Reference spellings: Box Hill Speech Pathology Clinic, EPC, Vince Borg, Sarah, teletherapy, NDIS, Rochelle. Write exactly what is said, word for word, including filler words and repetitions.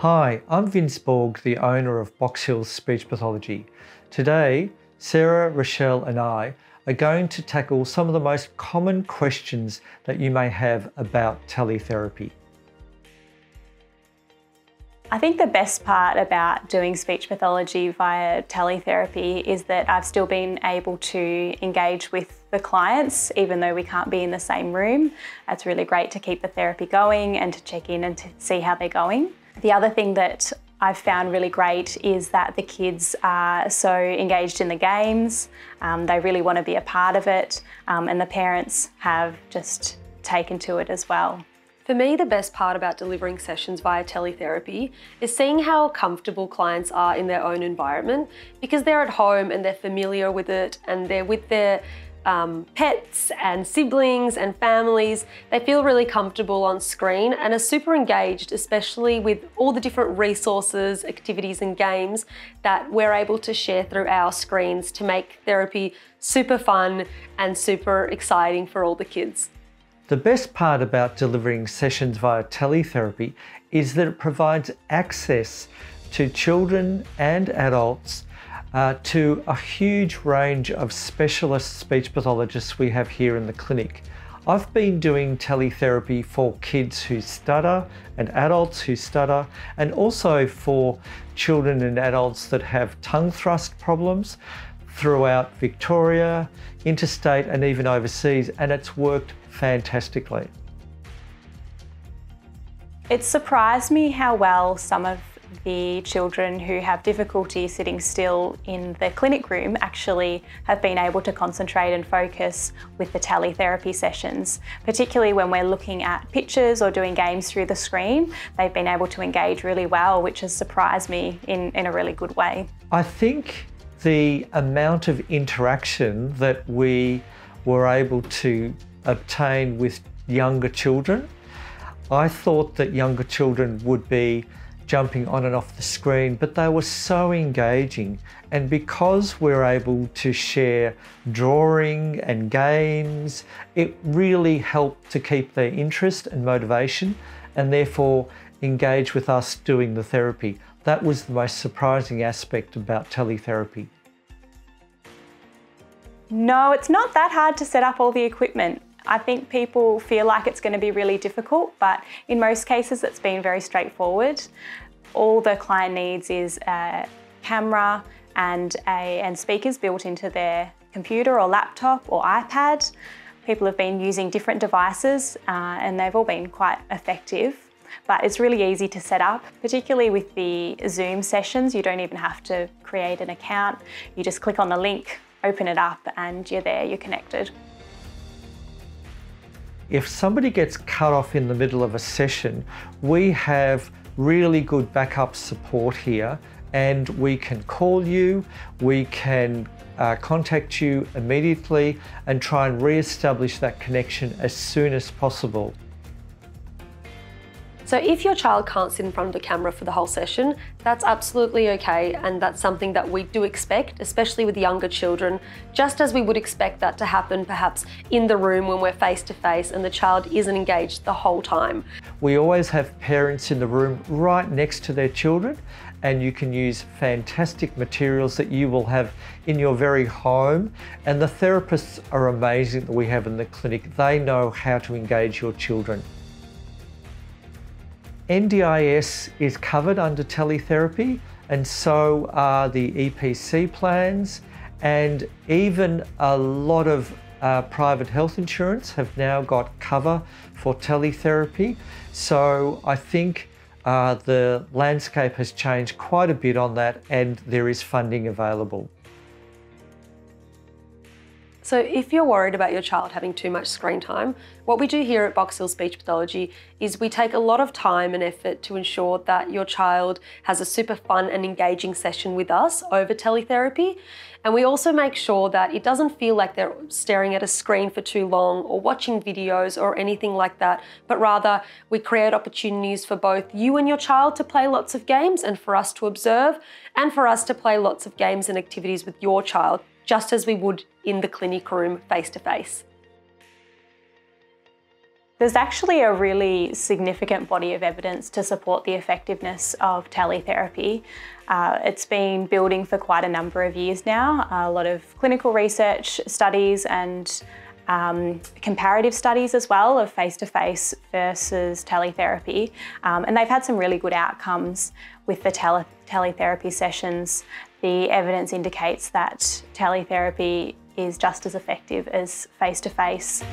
Hi, I'm Vince Borg, the owner of Box Hill Speech Pathology. Today, Sarah, Rochelle and I are going to tackle some of the most common questions that you may have about teletherapy. I think the best part about doing speech pathology via teletherapy is that I've still been able to engage with the clients, even though we can't be in the same room. It's really great to keep the therapy going and to check in and to see how they're going. The other thing that I've found really great is that the kids are so engaged in the games, um, they really want to be a part of it, um, and the parents have just taken to it as well. For me, the best part about delivering sessions via teletherapy is seeing how comfortable clients are in their own environment, because they're at home and they're familiar with it and they're with their Um, pets and siblings and families. They feel really comfortable on screen and are super engaged, especially with all the different resources, activities and games that we're able to share through our screens to make therapy super fun and super exciting for all the kids. The best part about delivering sessions via teletherapy is that it provides access to children and adults Uh, to a huge range of specialist speech pathologists we have here in the clinic. I've been doing teletherapy for kids who stutter and adults who stutter, and also for children and adults that have tongue thrust problems throughout Victoria, interstate and even overseas, and it's worked fantastically. It surprised me how well some of the children who have difficulty sitting still in the clinic room actually have been able to concentrate and focus with the teletherapy sessions. Particularly when we're looking at pictures or doing games through the screen, they've been able to engage really well, which has surprised me in, in a really good way. I think the amount of interaction that we were able to obtain with younger children, I thought that younger children would be jumping on and off the screen, but they were so engaging. And because we're able to share drawing and games, it really helped to keep their interest and motivation and therefore engage with us doing the therapy. That was the most surprising aspect about teletherapy. No, it's not that hard to set up all the equipment. I think people feel like it's going to be really difficult, but in most cases it's been very straightforward. All the client needs is a camera and, a, and speakers built into their computer or laptop or iPad. People have been using different devices uh, and they've all been quite effective, but it's really easy to set up, particularly with the Zoom sessions. You don't even have to create an account. You just click on the link, open it up and you're there, you're connected. If somebody gets cut off in the middle of a session, we have really good backup support here, and we can call you, we can uh, contact you immediately and try and re-establish that connection as soon as possible. So if your child can't sit in front of the camera for the whole session, that's absolutely okay, and that's something that we do expect, especially with younger children, just as we would expect that to happen perhaps in the room when we're face to face and the child isn't engaged the whole time. We always have parents in the room right next to their children, and you can use fantastic materials that you will have in your very home, and the therapists are amazing that we have in the clinic. They know how to engage your children. N D I S is covered under teletherapy, and so are the E P C plans, and even a lot of uh, private health insurance have now got cover for teletherapy. So I think uh, the landscape has changed quite a bit on that, and there is funding available. So if you're worried about your child having too much screen time, what we do here at Box Hill Speech Pathology is we take a lot of time and effort to ensure that your child has a super fun and engaging session with us over teletherapy. And we also make sure that it doesn't feel like they're staring at a screen for too long or watching videos or anything like that, but rather we create opportunities for both you and your child to play lots of games and for us to observe, and for us to play lots of games and activities with your child, just as we would in the clinic room face to face. There's actually a really significant body of evidence to support the effectiveness of teletherapy. Uh, it's been building for quite a number of years now. A lot of clinical research studies and um, comparative studies as well of face-to-face versus teletherapy. Um, and they've had some really good outcomes with the tele teletherapy sessions. The evidence indicates that teletherapy is just as effective as face-to-face.